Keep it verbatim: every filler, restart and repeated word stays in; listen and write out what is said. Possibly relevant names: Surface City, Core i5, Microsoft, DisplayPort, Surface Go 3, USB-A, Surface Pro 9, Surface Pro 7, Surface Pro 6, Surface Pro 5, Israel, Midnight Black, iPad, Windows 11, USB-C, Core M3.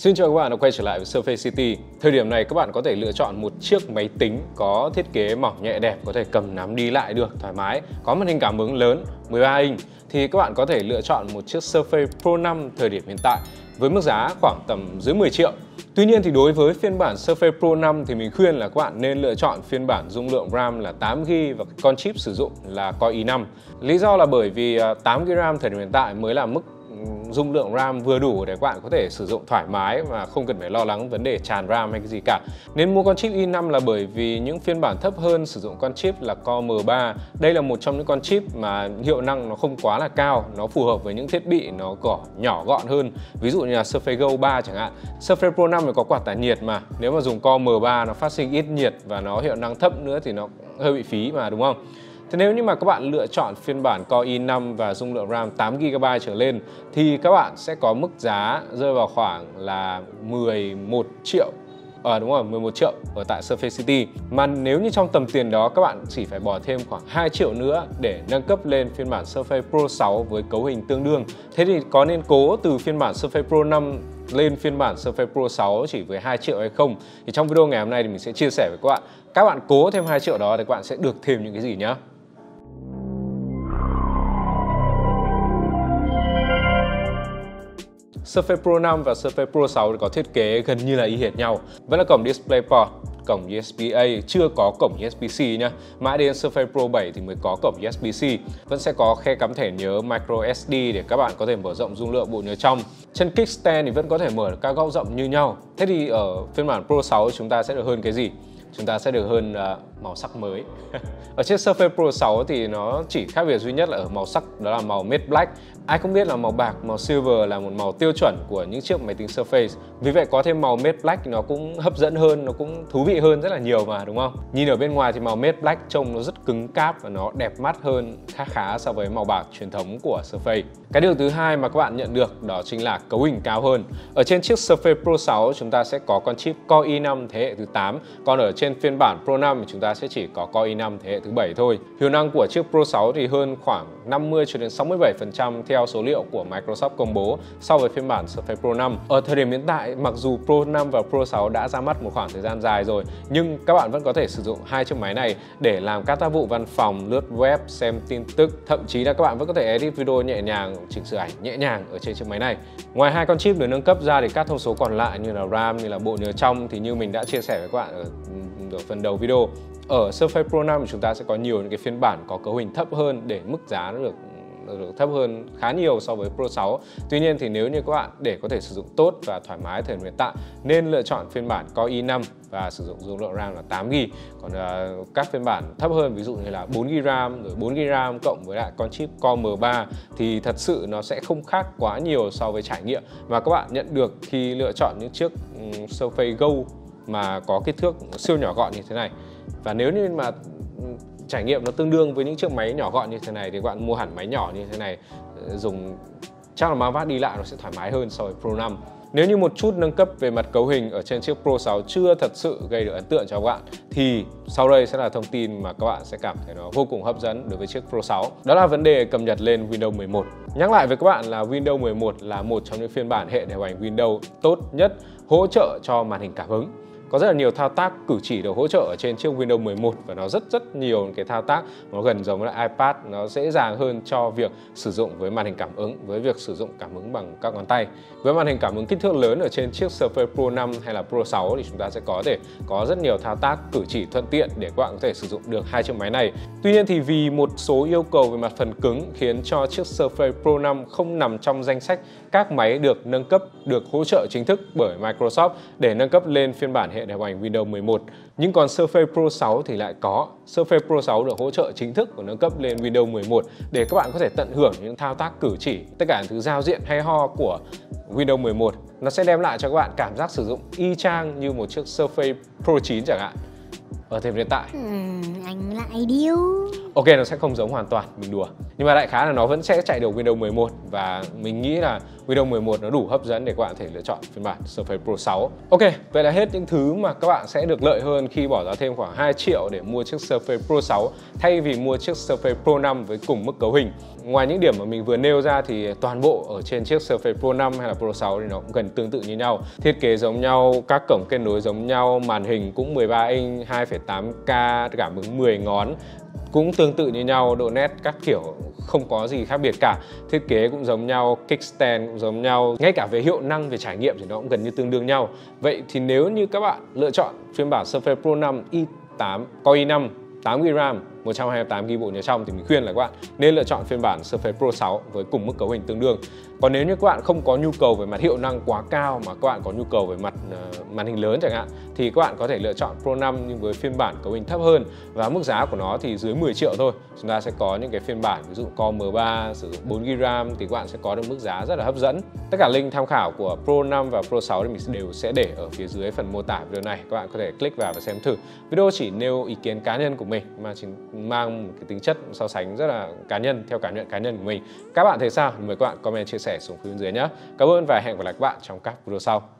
Xin chào các bạn đã quay trở lại với Surface City. Thời điểm này các bạn có thể lựa chọn một chiếc máy tính có thiết kế mỏng nhẹ đẹp, có thể cầm nắm đi lại được thoải mái, có màn hình cảm ứng lớn mười ba inch. Thì các bạn có thể lựa chọn một chiếc Surface Pro năm thời điểm hiện tại với mức giá khoảng tầm dưới mười triệu. Tuy nhiên thì đối với phiên bản Surface Pro năm thì mình khuyên là các bạn nên lựa chọn phiên bản dung lượng RAM là tám gi ga bai và con chip sử dụng là Core i năm. Lý do là bởi vì tám gi ga bai RAM thời điểm hiện tại mới là mức dung lượng RAM vừa đủ để các bạn có thể sử dụng thoải mái mà không cần phải lo lắng vấn đề tràn RAM hay cái gì cả. Nên mua con chip i năm là bởi vì những phiên bản thấp hơn sử dụng con chip là Core M ba. Đây là một trong những con chip mà hiệu năng nó không quá là cao, nó phù hợp với những thiết bị nó có nhỏ gọn hơn. Ví dụ như là Surface Go ba chẳng hạn. Surface Pro năm có quạt tản nhiệt mà, nếu mà dùng Core M ba nó phát sinh ít nhiệt và nó hiệu năng thấp nữa thì nó hơi bị phí mà, đúng không? Thế nếu như mà các bạn lựa chọn phiên bản Core i năm và dung lượng RAM tám gi ga bai trở lên thì các bạn sẽ có mức giá rơi vào khoảng là mười một triệu. Ờ đúng rồi, mười một triệu ở tại Surface City. Mà nếu như trong tầm tiền đó các bạn chỉ phải bỏ thêm khoảng hai triệu nữa để nâng cấp lên phiên bản Surface Pro sáu với cấu hình tương đương. Thế thì có nên cố từ phiên bản Surface Pro năm lên phiên bản Surface Pro sáu chỉ với hai triệu hay không? Thì trong video ngày hôm nay thì mình sẽ chia sẻ với các bạn. Các bạn cố thêm hai triệu đó thì các bạn sẽ được thêm những cái gì nhá. Surface Pro năm và Surface Pro sáu có thiết kế gần như là y hệt nhau. Vẫn là cổng DisplayPort, cổng u ét bê-A, chưa có cổng u ét bê-C nhá. Mãi đến Surface Pro bảy thì mới có cổng u ét bê-C. Vẫn sẽ có khe cắm thẻ nhớ micro ét đê để các bạn có thể mở rộng dung lượng bộ nhớ trong. Chân kickstand thì vẫn có thể mở được các góc rộng như nhau. Thế thì ở phiên bản Pro sáu chúng ta sẽ được hơn cái gì? Chúng ta sẽ được hơn uh, màu sắc mới. Ở trên Surface Pro sáu thì nó chỉ khác biệt duy nhất là ở màu sắc, đó là màu Midnight Black. Ai cũng biết là màu bạc, màu silver là một màu tiêu chuẩn của những chiếc máy tính Surface. Vì vậy có thêm màu Midnight Black nó cũng hấp dẫn hơn, nó cũng thú vị hơn rất là nhiều mà, đúng không? Nhìn ở bên ngoài thì màu Midnight Black trông nó rất cứng cáp và nó đẹp mắt hơn khá khá so với màu bạc truyền thống của Surface. Cái điều thứ hai mà các bạn nhận được đó chính là cấu hình cao hơn. Ở trên chiếc Surface Pro sáu chúng ta sẽ có con chip Core i năm thế hệ thứ tám, còn ở trên phiên bản Pro năm thì chúng ta sẽ chỉ có Core i năm thế hệ thứ bảy thôi. Hiệu năng của chiếc Pro sáu thì hơn khoảng năm mươi cho đến sáu mươi bảy phần trăm theo số liệu của Microsoft công bố so với phiên bản Surface Pro năm. Ở thời điểm hiện tại, mặc dù Pro năm và Pro sáu đã ra mắt một khoảng thời gian dài rồi, nhưng các bạn vẫn có thể sử dụng hai chiếc máy này để làm các tác vụ văn phòng, lướt web, xem tin tức, thậm chí là các bạn vẫn có thể edit video nhẹ nhàng, chỉnh sửa ảnh nhẹ nhàng ở trên chiếc máy này. Ngoài hai con chip được nâng cấp ra thì các thông số còn lại như là RAM, như là bộ nhớ trong thì như mình đã chia sẻ với các bạn ở ở phần đầu video, ở Surface Pro năm chúng ta sẽ có nhiều những cái phiên bản có cấu hình thấp hơn để mức giá nó được được thấp hơn khá nhiều so với Pro sáu. Tuy nhiên thì nếu như các bạn để có thể sử dụng tốt và thoải mái thời điểm hiện tại nên lựa chọn phiên bản Core i năm và sử dụng dung lượng RAM là tám gi ga bai. Còn uh, các phiên bản thấp hơn ví dụ như là bốn gi ga bai RAM, rồi bốn gi ga bai RAM cộng với lại con chip Core M ba thì thật sự nó sẽ không khác quá nhiều so với trải nghiệm mà các bạn nhận được khi lựa chọn những chiếc um, Surface Go mà có kích thước siêu nhỏ gọn như thế này. Và nếu như mà trải nghiệm nó tương đương với những chiếc máy nhỏ gọn như thế này thì các bạn mua hẳn máy nhỏ như thế này dùng chắc là mang vác đi lại nó sẽ thoải mái hơn so với Pro năm. Nếu như một chút nâng cấp về mặt cấu hình ở trên chiếc Pro sáu chưa thật sự gây được ấn tượng cho các bạn thì sau đây sẽ là thông tin mà các bạn sẽ cảm thấy nó vô cùng hấp dẫn đối với chiếc Pro sáu. Đó là vấn đề cập nhật lên Windows mười một. Nhắc lại với các bạn là Windows mười một là một trong những phiên bản hệ điều hành Windows tốt nhất hỗ trợ cho màn hình cảm ứng. Có rất là nhiều thao tác cử chỉ được hỗ trợ ở trên chiếc Windows mười một và nó rất rất nhiều cái thao tác nó gần giống với iPad, nó dễ dàng hơn cho việc sử dụng với màn hình cảm ứng, với việc sử dụng cảm ứng bằng các ngón tay. Với màn hình cảm ứng kích thước lớn ở trên chiếc Surface Pro năm hay là Pro sáu thì chúng ta sẽ có thể có rất nhiều thao tác cử chỉ thuận tiện để các bạn có thể sử dụng được hai chiếc máy này. Tuy nhiên thì vì một số yêu cầu về mặt phần cứng khiến cho chiếc Surface Pro năm không nằm trong danh sách các máy được nâng cấp, được hỗ trợ chính thức bởi Microsoft để nâng cấp lên phiên bản hệ điều hành Windows mười một. Nhưng còn Surface Pro sáu thì lại có. Surface Pro sáu được hỗ trợ chính thức của nâng cấp lên Windows mười một để các bạn có thể tận hưởng những thao tác cử chỉ, tất cả những thứ giao diện hay ho của Windows mười một. Nó sẽ đem lại cho các bạn cảm giác sử dụng y chang như một chiếc Surface Pro chín chẳng hạn. ở thời điểm hiện tại. Ừ, anh lại điêu. Ok, nó sẽ không giống hoàn toàn, mình đùa. Nhưng mà đại khái là nó vẫn sẽ chạy được Windows mười một. Và mình nghĩ là Windows mười một nó đủ hấp dẫn để các bạn có thể lựa chọn phiên bản Surface Pro sáu. Ok, vậy là hết những thứ mà các bạn sẽ được lợi hơn khi bỏ ra thêm khoảng hai triệu để mua chiếc Surface Pro sáu thay vì mua chiếc Surface Pro năm với cùng mức cấu hình. Ngoài những điểm mà mình vừa nêu ra thì toàn bộ ở trên chiếc Surface Pro năm hay là Pro sáu thì nó cũng gần tương tự như nhau. Thiết kế giống nhau, các cổng kết nối giống nhau, màn hình cũng mười ba inch, hai phẩy tám K, cảm ứng mười ngón cũng tương tự như nhau, độ nét các kiểu không có gì khác biệt cả. Thiết kế cũng giống nhau, kickstand cũng giống nhau, ngay cả về hiệu năng, về trải nghiệm thì nó cũng gần như tương đương nhau. Vậy thì nếu như các bạn lựa chọn phiên bản Surface Pro năm i tám, Core i năm, tám gi ga bai RAM, một trăm hai mươi tám gi ga bai bộ nhớ trong thì mình khuyên là các bạn nên lựa chọn phiên bản Surface Pro sáu với cùng mức cấu hình tương đương. Còn nếu như các bạn không có nhu cầu về mặt hiệu năng quá cao mà các bạn có nhu cầu về mặt uh, màn hình lớn chẳng hạn thì các bạn có thể lựa chọn Pro năm nhưng với phiên bản cấu hình thấp hơn và mức giá của nó thì dưới mười triệu thôi. Chúng ta sẽ có những cái phiên bản ví dụ Core M ba sử dụng bốn gi ga bai RAM thì các bạn sẽ có được mức giá rất là hấp dẫn. Tất cả link tham khảo của Pro năm và Pro sáu thì mình đều sẽ để ở phía dưới phần mô tả video này. Các bạn có thể click vào và xem thử. Video chỉ nêu ý kiến cá nhân của mình mà chỉ mang một cái tính chất so sánh rất là cá nhân, theo cảm nhận cá nhân của mình. Các bạn thấy sao? Mời các bạn comment chia sẻ xuống phía bên dưới nhé. Cảm ơn và hẹn gặp lại các bạn trong các video sau.